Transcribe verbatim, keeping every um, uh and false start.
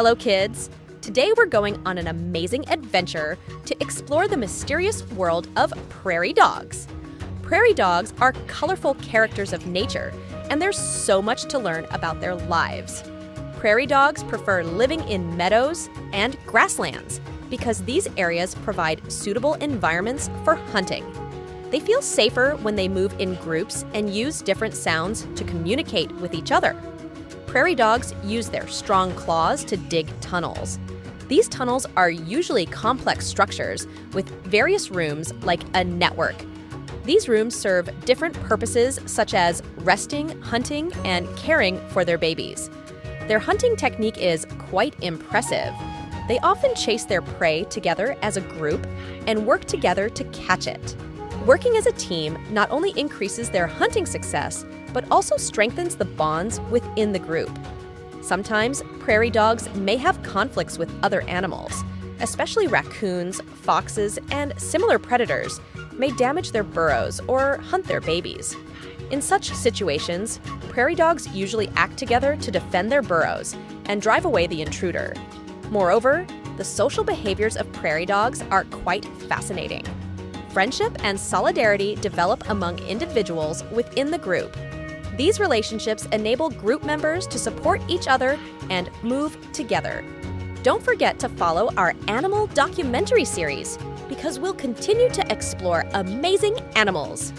Hello kids! Today we're going on an amazing adventure to explore the mysterious world of prairie dogs. Prairie dogs are colorful characters of nature, and there's so much to learn about their lives. Prairie dogs prefer living in meadows and grasslands because these areas provide suitable environments for hunting. They feel safer when they move in groups and use different sounds to communicate with each other. Prairie dogs use their strong claws to dig tunnels. These tunnels are usually complex structures with various rooms like a network. These rooms serve different purposes such as resting, hunting, and caring for their babies. Their hunting technique is quite impressive. They often chase their prey together as a group and work together to catch it. Working as a team not only increases their hunting success, but also strengthens the bonds within the group. Sometimes prairie dogs may have conflicts with other animals, especially raccoons, foxes, and similar predators may damage their burrows or hunt their babies. In such situations, prairie dogs usually act together to defend their burrows and drive away the intruder. Moreover, the social behaviors of prairie dogs are quite fascinating. Friendship and solidarity develop among individuals within the group. These relationships enable group members to support each other and move together. Don't forget to follow our animal documentary series because we'll continue to explore amazing animals.